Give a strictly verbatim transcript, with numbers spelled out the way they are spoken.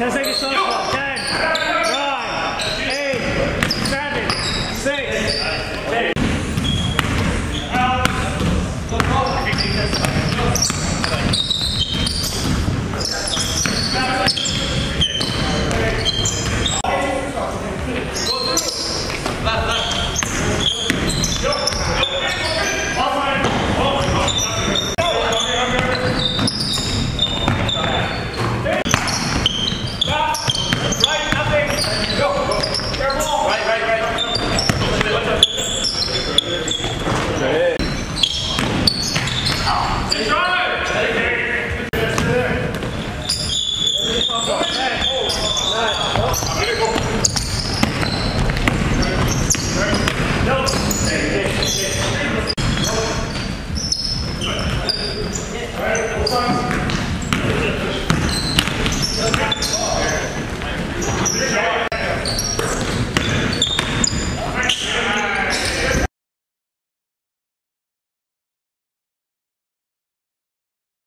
ten seconds.